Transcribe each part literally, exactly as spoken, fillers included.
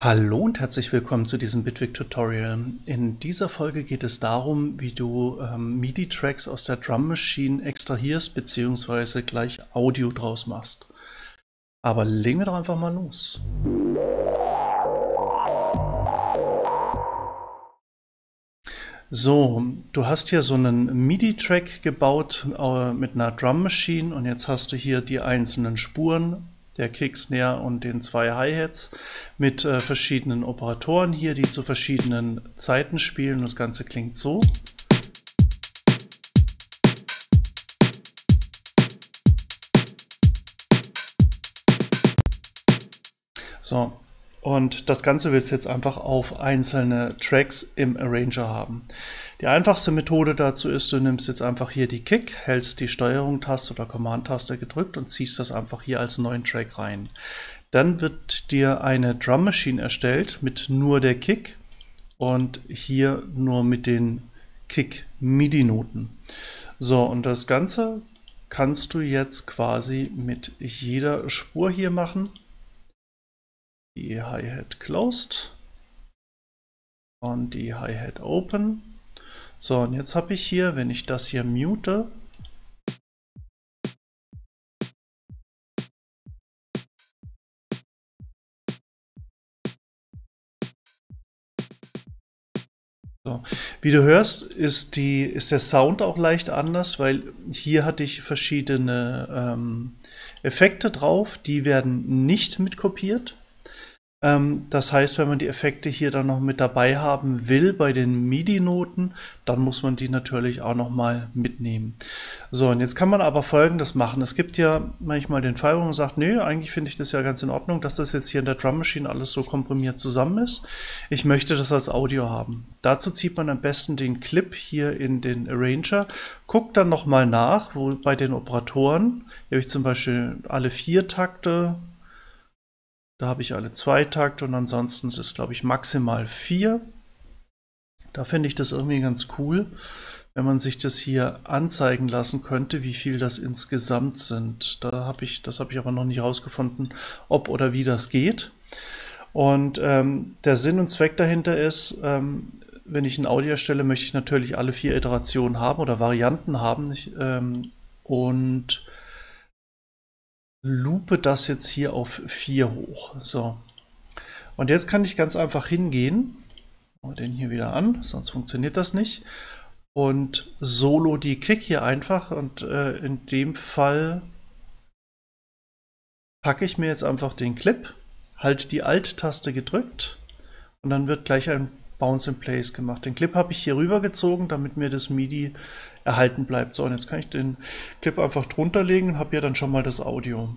Hallo und herzlich willkommen zu diesem Bitwig Tutorial. In dieser Folge geht es darum, wie du ähm, MIDI-Tracks aus der Drum Machine extrahierst bzw. gleich Audio draus machst. Aber legen wir doch einfach mal los. So, du hast hier so einen MIDI-Track gebaut äh, mit einer Drum Machine und jetzt hast du hier die einzelnen Spuren. Der Kick-Snare und den zwei Hi-Hats mit äh, verschiedenen Operatoren hier, die zu verschiedenen Zeiten spielen. Das Ganze klingt so. So, und das Ganze willst du jetzt einfach auf einzelne Tracks im Arranger haben. Die einfachste Methode dazu ist, du nimmst jetzt einfach hier die Kick, hältst die Steuerung-Taste oder Command-Taste gedrückt und ziehst das einfach hier als neuen Track rein. Dann wird dir eine Drum Machine erstellt mit nur der Kick und hier nur mit den Kick-MIDI-Noten. So, und das Ganze kannst du jetzt quasi mit jeder Spur hier machen. Die Hi-Hat closed und die Hi-Hat open. So, und jetzt habe ich hier, wenn ich das hier mute, so, wie du hörst, ist, die, ist der Sound auch leicht anders, weil hier hatte ich verschiedene ähm, Effekte drauf, die werden nicht mitkopiert. Das heißt, wenn man die Effekte hier dann noch mit dabei haben will bei den MIDI-Noten, dann muss man die natürlich auch nochmal mitnehmen. So, und jetzt kann man aber Folgendes machen. Es gibt ja manchmal den Fall, wo man sagt, nö, eigentlich finde ich das ja ganz in Ordnung, dass das jetzt hier in der Drum Machine alles so komprimiert zusammen ist. Ich möchte das als Audio haben. Dazu zieht man am besten den Clip hier in den Arranger, guckt dann nochmal nach, wo bei den Operatoren, hier habe ich zum Beispiel alle vier Takte, da habe ich alle zwei Takte und ansonsten ist es, glaube ich, maximal vier. Da finde ich das irgendwie ganz cool, wenn man sich das hier anzeigen lassen könnte, wie viel das insgesamt sind. Da habe ich, das habe ich aber noch nicht herausgefunden, ob oder wie das geht. Und ähm, der Sinn und Zweck dahinter ist, ähm, wenn ich ein Audio erstelle, möchte ich natürlich alle vier Iterationen haben oder Varianten haben. Ich, ähm, und loope das jetzt hier auf vier hoch. So. Und jetzt kann ich ganz einfach hingehen, den hier wieder an, sonst funktioniert das nicht, und solo die Kick hier einfach, und äh, in dem Fall packe ich mir jetzt einfach den Clip, halt die Alt-Taste gedrückt und dann wird gleich ein Bounce in Place gemacht. Den Clip habe ich hier rüber gezogen, damit mir das MIDI erhalten bleibt. So, und jetzt kann ich den Clip einfach drunter legen und habe ja dann schon mal das Audio.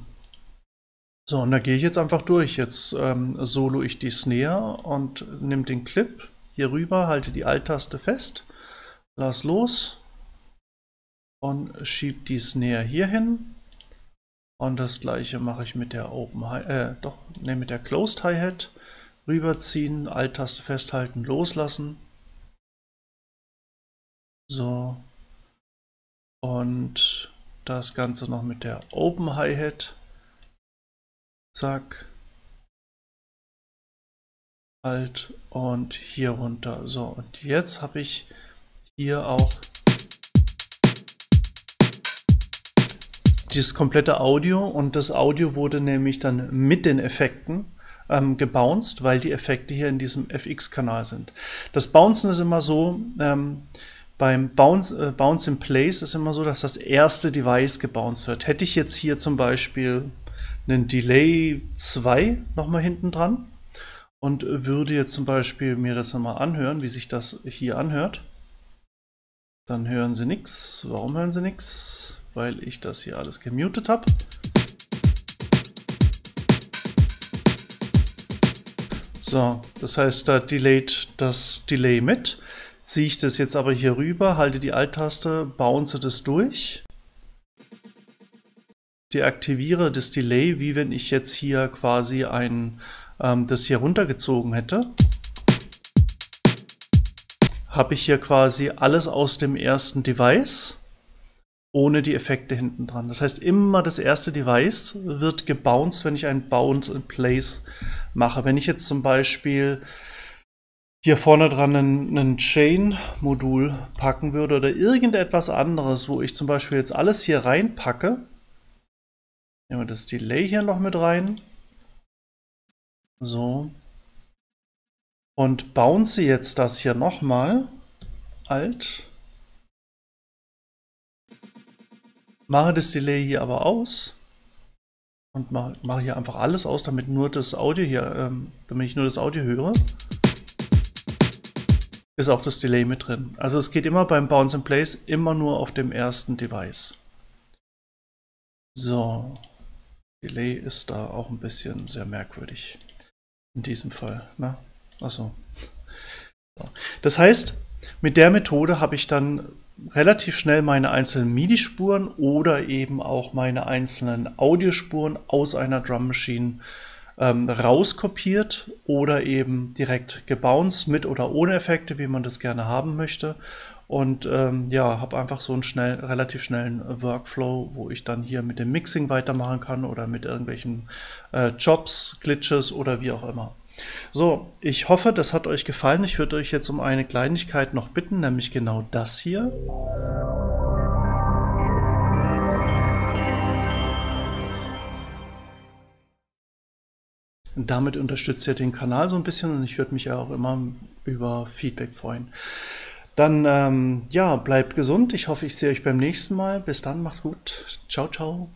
So, und da gehe ich jetzt einfach durch. Jetzt ähm, solo ich die Snare und nehme den Clip hier rüber, halte die Alt-Taste fest, lass los und schiebe die Snare hier hin. Und das gleiche mache ich mit der Open Hi äh, doch, nee, mit der Closed Hi-Hat. Rüberziehen, Alt-Taste festhalten, loslassen. So. Und das Ganze noch mit der Open Hi-Hat. Zack. Alt und hier runter. So, und jetzt habe ich hier auch dieses komplette Audio, und das Audio wurde nämlich dann mit den Effekten Ähm, gebounced, weil die Effekte hier in diesem F X-Kanal sind. Das Bouncen ist immer so, ähm, beim Bounce, äh, Bounce in Place ist immer so, dass das erste Device gebounced wird. Hätte ich jetzt hier zum Beispiel einen Delay zwei nochmal hinten dran und würde jetzt zum Beispiel mir das nochmal anhören, wie sich das hier anhört, dann hören Sie nichts. Warum hören Sie nichts? Weil ich das hier alles gemutet habe. So, das heißt, da delayt das Delay mit. Ziehe ich das jetzt aber hier rüber, halte die Alt-Taste, bounce das durch, deaktiviere das Delay, wie wenn ich jetzt hier quasi ein, ähm, das hier runtergezogen hätte. Habe ich hier quasi alles aus dem ersten Device ohne die Effekte hinten dran. Das heißt, immer das erste Device wird gebounced, wenn ich ein Bounce in Place mache. Wenn ich jetzt zum Beispiel hier vorne dran ein Chain-Modul packen würde oder irgendetwas anderes, wo ich zum Beispiel jetzt alles hier reinpacke, nehmen wir das Delay hier noch mit rein, so, und bounce jetzt das hier nochmal, Alt, mache das Delay hier aber aus und mache, mache hier einfach alles aus, damit nur das Audio hier, ähm, damit ich nur das Audio höre, ist auch das Delay mit drin. Also es geht immer beim Bounce in Place immer nur auf dem ersten Device. So, Delay ist da auch ein bisschen sehr merkwürdig in diesem Fall. Ne? Achso. So. Das heißt, mit der Methode habe ich dann relativ schnell meine einzelnen MIDI-Spuren oder eben auch meine einzelnen Audiospuren aus einer Drum Machine ähm, rauskopiert oder eben direkt gebounced, mit oder ohne Effekte, wie man das gerne haben möchte. Und ähm, ja, habe einfach so einen schnell, relativ schnellen Workflow, wo ich dann hier mit dem Mixing weitermachen kann oder mit irgendwelchen äh, Jobs, Glitches oder wie auch immer. So, ich hoffe, das hat euch gefallen. Ich würde euch jetzt um eine Kleinigkeit noch bitten, nämlich genau das hier. Und damit unterstützt ihr den Kanal so ein bisschen und ich würde mich ja auch immer über Feedback freuen. Dann, ähm, ja, bleibt gesund. Ich hoffe, ich sehe euch beim nächsten Mal. Bis dann, macht's gut. Ciao, ciao.